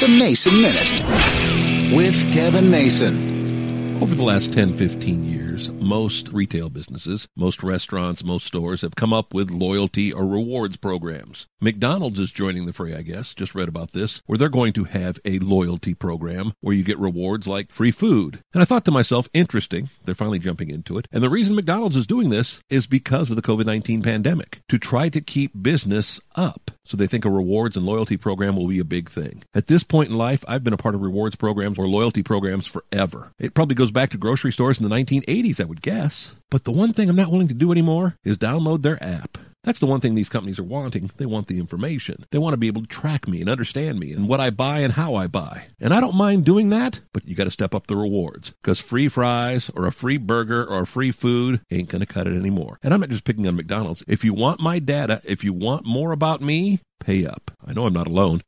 The Mason Minute with Kevin Mason. Over the last 10, 15 years, most retail businesses, most restaurants, most stores have come up with loyalty or rewards programs. McDonald's is joining the fray, I guess. Just read about this, where they're going to have a loyalty program where you get rewards like free food. And I thought to myself, interesting, they're finally jumping into it. And the reason McDonald's is doing this is because of the COVID-19 pandemic, to try to keep business up. So they think a rewards and loyalty program will be a big thing. At this point in life, I've been a part of rewards programs or loyalty programs forever. It probably goes back to grocery stores in the 1980s, I would guess. But the one thing I'm not willing to do anymore is download their app. That's the one thing these companies are wanting. They want the information. They want to be able to track me and understand me and what I buy and how I buy. And I don't mind doing that, but you got to step up the rewards, because free fries or a free burger or free food ain't going to cut it anymore. And I'm not just picking on McDonald's. If you want my data, if you want more about me, pay up. I know I'm not alone.